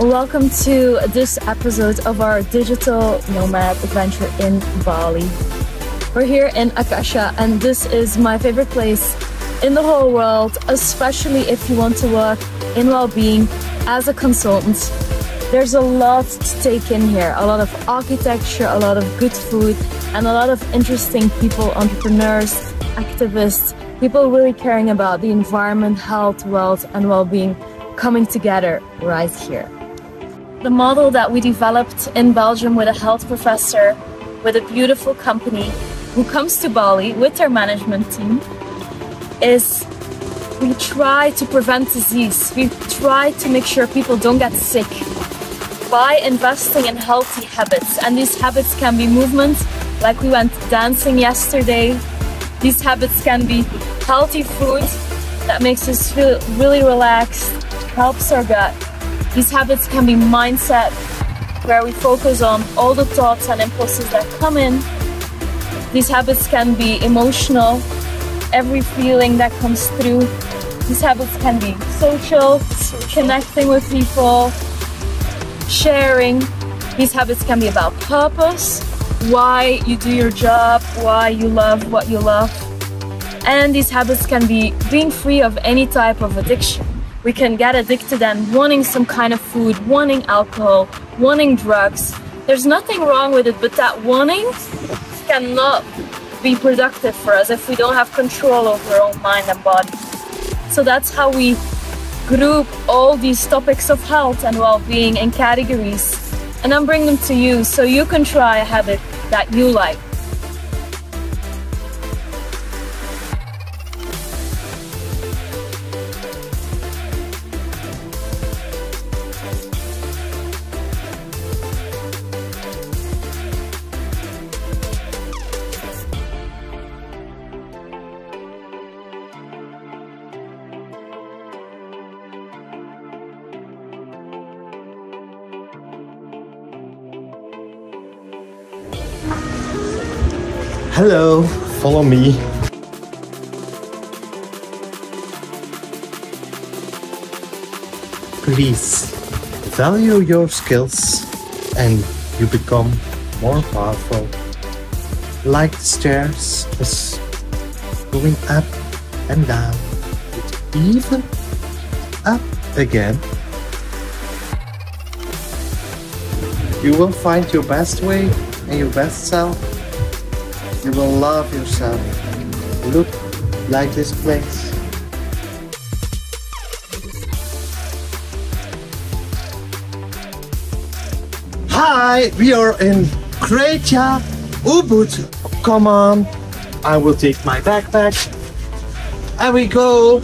Welcome to this episode of our digital nomad adventure in Bali. We're here in Akasha, and this is my favorite place in the whole world, especially if you want to work in well-being as a consultant. There's a lot to take in here, a lot of architecture, a lot of good food, and a lot of interesting people, entrepreneurs, activists, people really caring about the environment, health, wealth, and well-being coming together right here. The model that we developed in Belgium with a health professor, with a beautiful company who comes to Bali with their management team, is we try to prevent disease. We try to make sure people don't get sick by investing in healthy habits. And these habits can be movement, like we went dancing yesterday. These habits can be healthy food that makes us feel really relaxed, helps our gut. These habits can be mindset, where we focus on all the thoughts and impulses that come in. These habits can be emotional, every feeling that comes through. These habits can be social, connecting with people, sharing. These habits can be about purpose, why you do your job, why you love what you love. And these habits can be being free of any type of addiction. We can get addicted and wanting some kind of food, wanting alcohol, wanting drugs. There's nothing wrong with it, but that wanting cannot be productive for us if we don't have control over our own mind and body. So that's how we group all these topics of health and well-being in categories, and I'm bringing them to you so you can try a habit that you like. Hello, follow me. Please, value your skills and you become more powerful. Like the stairs, just going up and down, even up again. You will find your best way and your best self. You will love yourself. Look like this place. Hi, we are in Kretya Ubud. Come on, I will take my backpack and we go.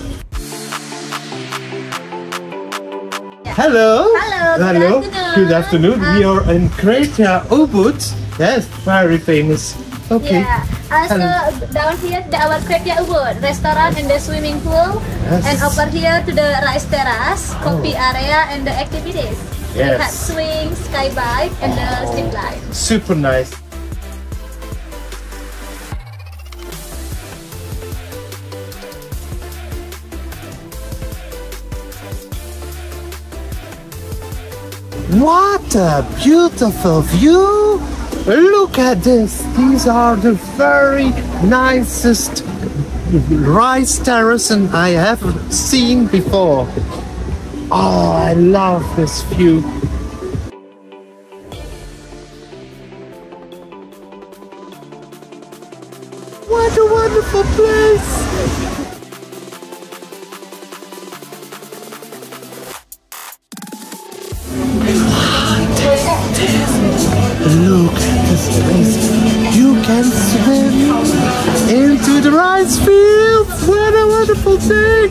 Hello. Hello. Good afternoon. We are in Kretya Ubud. Yes, very famous. Okay. Yeah. Also down here our Kretya Ubud restaurant and the swimming pool, yes. And over here to the rice terrace, coffee area and the activities. Yes. We had swing, sky bike, and the zip line. Super nice. What a beautiful view! Look at this! These are the very nicest rice terraces I have seen before. Oh, I love this view. What a wonderful place! Look at this place. You can swim into the rice field. What a wonderful thing!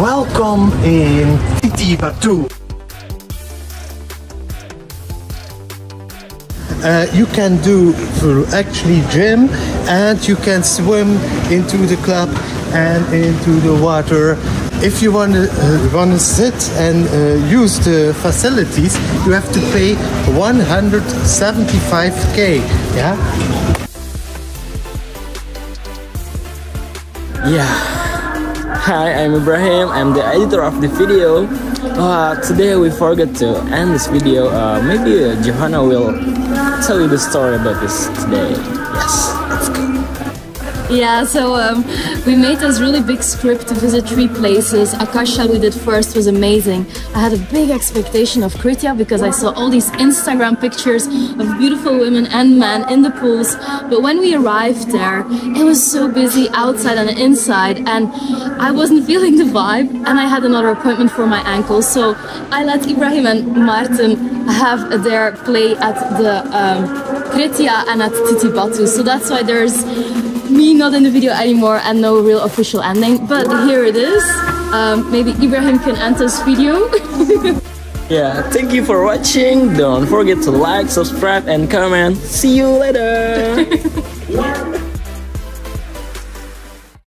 Welcome in Titi Batu. You can do actually gym, and you can swim into the club and into the water. if you want to sit and use the facilities, you have to pay 175k. Yeah. Hi, I'm Ibrahim. I'm the editor of the video. Today we forgot to end this video. Maybe Johanna will tell you the story about this today. Yes. Yeah, so we made this really big script to visit 3 places. Akasha we did first, was amazing. I had a big expectation of Kretya because I saw all these Instagram pictures of beautiful women and men in the pools. But when we arrived there, it was so busy outside and inside, and I wasn't feeling the vibe, and I had another appointment for my ankle. So I let Ibrahim and Martin have their play at the Kretya and at Titi Batu. So that's why there's me not in the video anymore and no real official ending, but here it is. Maybe Ibrahim can end this video. Yeah, thank you for watching. Don't forget to like, subscribe and comment. See you later.